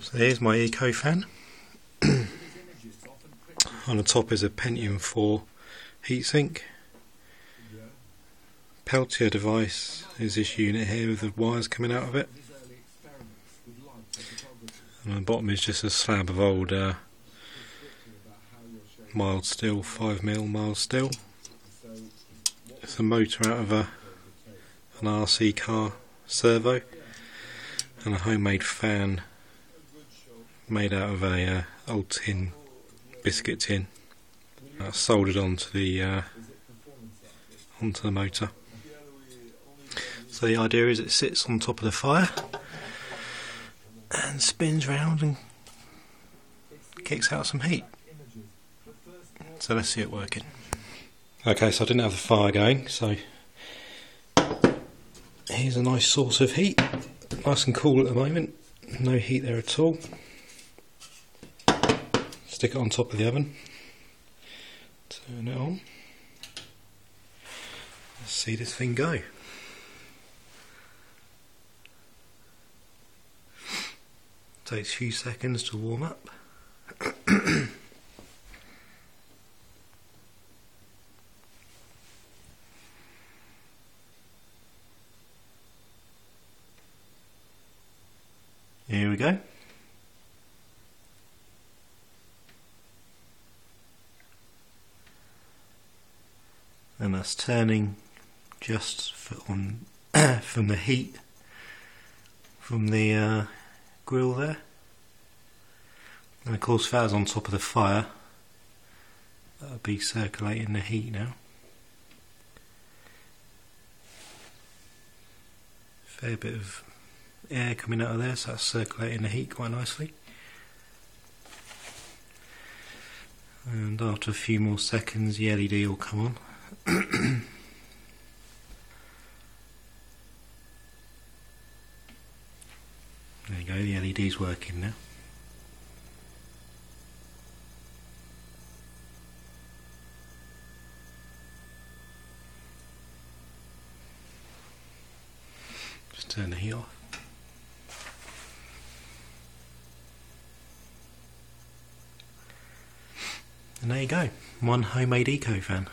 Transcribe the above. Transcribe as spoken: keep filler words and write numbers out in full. So here's my eco fan. On the top is a Pentium four heatsink. Peltier device is this unit here with the wires coming out of it. And on the bottom is just a slab of old uh, mild steel, five mil mild steel. It's a motor out of a, an R C car servo, and a homemade fan made out of a uh, old tin, biscuit tin, that's soldered onto the uh, onto the motor. So the idea is it sits on top of the fire and spins round and kicks out some heat. So let's see it working. Okay, so I didn't have the fire going, so here's a nice source of heat, nice and cool at the moment, no heat there at all. Stick it on top of the oven, turn it on, let's see this thing go. Takes a few seconds to warm up. Here we go. And that's turning just for on from the heat from the uh, grill there. And of course, if that was on top of the fire, that would be circulating the heat now. Fair bit of air coming out of there, so that's circulating the heat quite nicely. And after a few more seconds, the L E D will come on. There you go, the L E D's working now. Just turn the heat off. And there you go, one homemade eco fan.